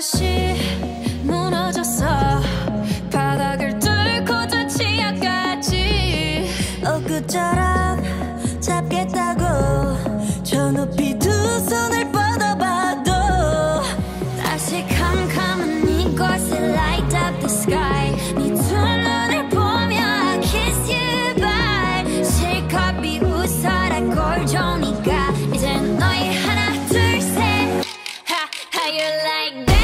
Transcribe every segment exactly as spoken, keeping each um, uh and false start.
듯이 무너졌어. 바닥을 뚫고 저 치아까지 엊그처럼 잡겠다고 저 높이 두 손을 뻗어봐도 다시 캄캄한 이곳에 light up the sky. 네 두 눈을 보며 I kiss you bye. 실컷 비웃어라 꼴좋으니까 이젠 너희 하나 둘 셋. How you like that?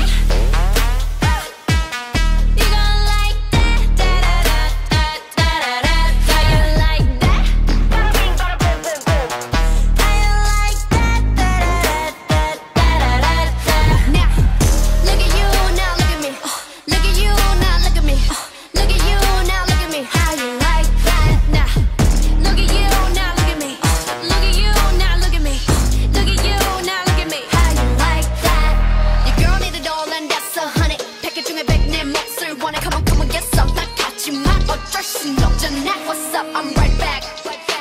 What's up? I'm right back.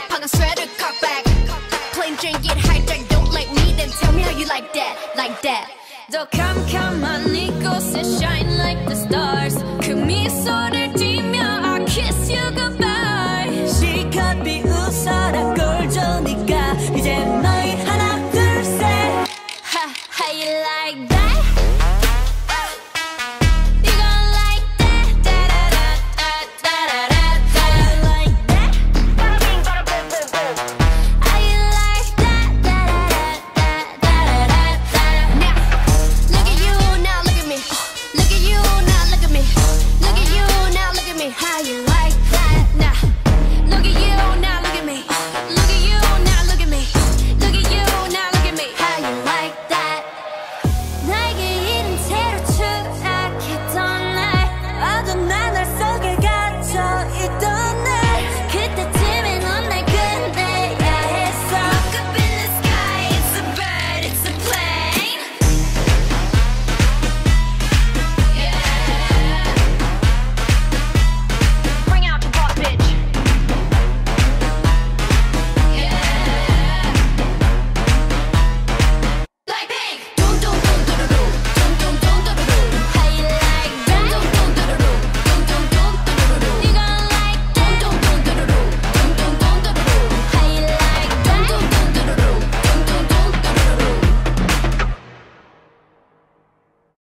방금 sweater cock back. Plain drink it hijack. Don't like me, then tell me how you like that, like that. 더 캄캄한 이곳에 shine like the stars. 그 미소를